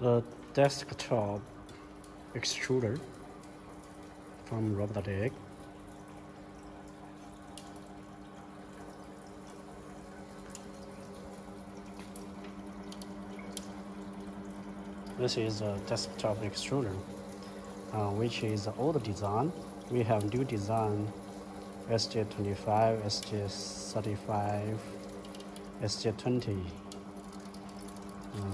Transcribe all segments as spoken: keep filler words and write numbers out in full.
the desktop extruder from RobotDigg. This is a desktop extruder, uh, which is the old design. We have new design, S J twenty-five, S J thirty-five, S J twenty. Uh,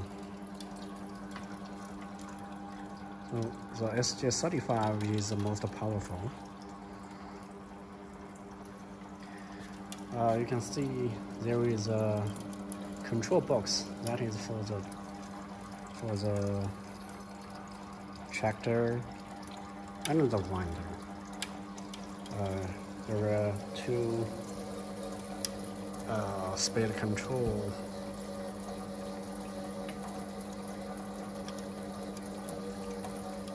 so the S J thirty-five is the most powerful. Uh, you can see there is a control box that is for the for the tractor and the winder. Uh, there are two uh, speed control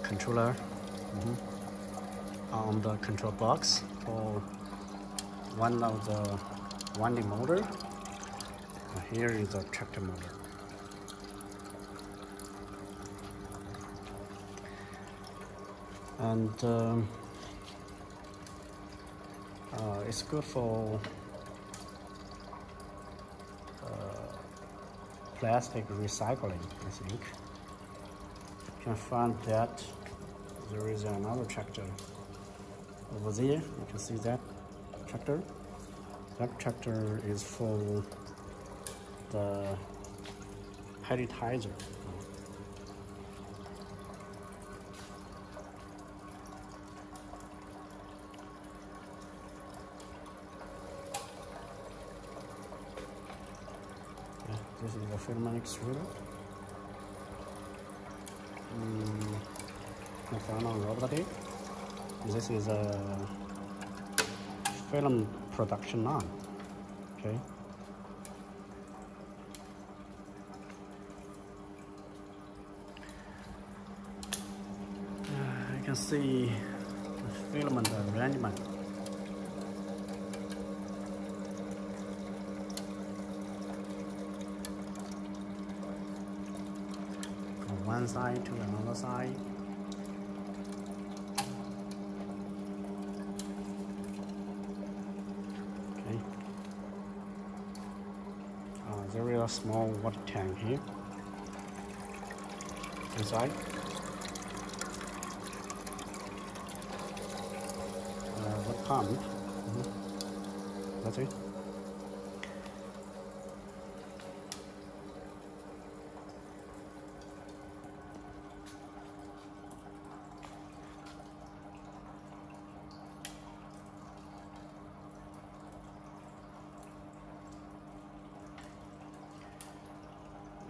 controller mm-hmm. on the control box for one of the winding motor. Uh, here is the tractor motor. And um, uh, it's good for uh, plastic recycling, I think. You can find that there is another tractor over there. You can see that tractor. That tractor is for the pelletizer. This is the Philomonix ruler. Mm, I found on RobotDigg. This is a film production line. Okay. Uh, you can see the filament arrangement. One side to another side. Okay. Uh, there is a small water tank here inside. Uh, the pump. Mm-hmm. That's it.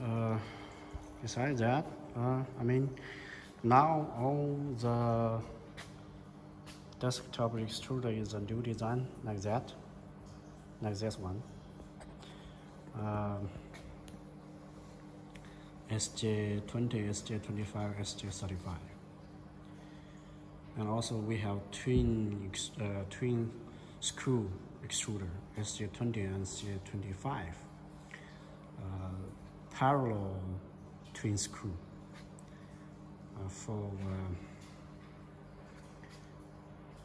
Uh, besides that, uh, I mean, now all the desktop extruder is a new design like that, like this one. Um, S J twenty, S J twenty-five, S J thirty-five, and also we have twin uh, twin screw extruder, S J twenty and S J twenty-five. Uh, parallel twin screw uh, for, uh,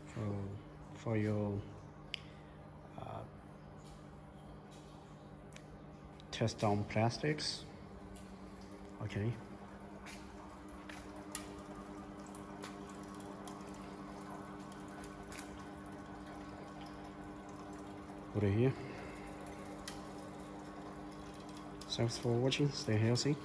for for your uh, test on plastics. Okay. Over here. Thanks for watching, stay healthy.